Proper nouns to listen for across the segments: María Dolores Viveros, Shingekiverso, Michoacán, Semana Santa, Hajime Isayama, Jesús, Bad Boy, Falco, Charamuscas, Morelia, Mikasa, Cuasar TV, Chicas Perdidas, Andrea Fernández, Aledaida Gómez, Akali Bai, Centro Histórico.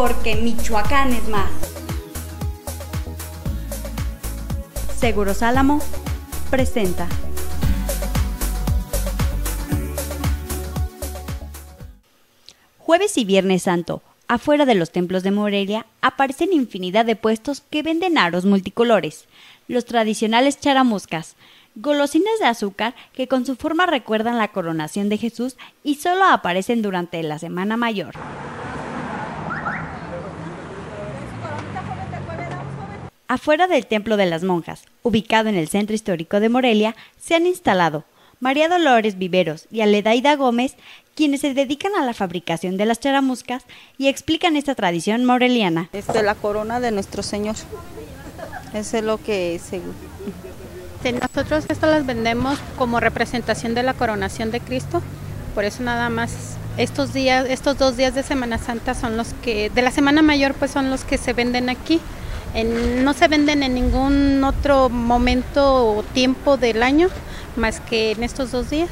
porque Michoacán es más. Seguros Álamo presenta. Jueves y Viernes Santo, afuera de los templos de Morelia, aparecen infinidad de puestos que venden aros multicolores, los tradicionales charamuscas, golosinas de azúcar que con su forma recuerdan la coronación de Jesús y solo aparecen durante la Semana Mayor. Afuera del Templo de las Monjas, ubicado en el Centro Histórico de Morelia, se han instalado María Dolores Viveros y Aledaida Gómez, quienes se dedican a la fabricación de las charamuscas y explican esta tradición moreliana. Esta es la corona de nuestro Señor, eso es lo que es. Nosotros estas las vendemos como representación de la coronación de Cristo, por eso nada más estos dos días de Semana Santa son los que, de la Semana Mayor pues son los que se venden aquí, no se venden en ningún otro momento o tiempo del año, más que en estos dos días.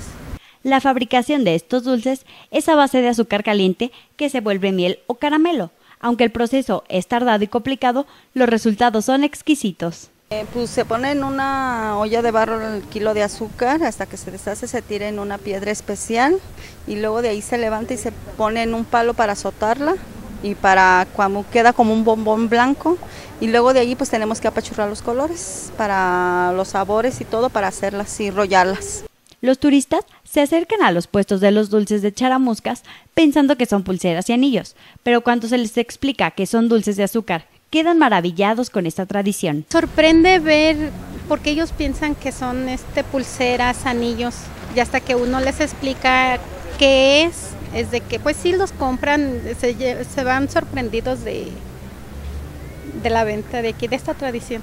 La fabricación de estos dulces es a base de azúcar caliente que se vuelve miel o caramelo. Aunque el proceso es tardado y complicado, los resultados son exquisitos. Pues se pone en una olla de barro el kilo de azúcar hasta que se deshace, se tira en una piedra especial y luego de ahí se levanta y se pone en un palo para azotarla y para cuando queda como un bombón blanco, y luego de ahí pues tenemos que apachurrar los colores para los sabores y todo para hacerlas y rollarlas. Los turistas se acercan a los puestos de los dulces de charamuscas pensando que son pulseras y anillos, pero cuando se les explica que son dulces de azúcar, quedan maravillados con esta tradición. Sorprende ver porque ellos piensan que son pulseras, anillos, y hasta que uno les explica qué es de que pues sí los compran, se van sorprendidos de la venta de aquí, de esta tradición.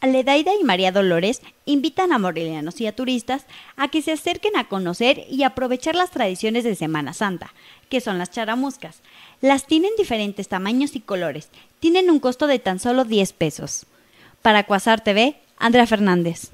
Aledaida y María Dolores invitan a morelianos y a turistas a que se acerquen a conocer y aprovechar las tradiciones de Semana Santa, que son las charamuscas. Las tienen diferentes tamaños y colores. Tienen un costo de tan solo $10. Para Cuasar TV, Andrea Fernández.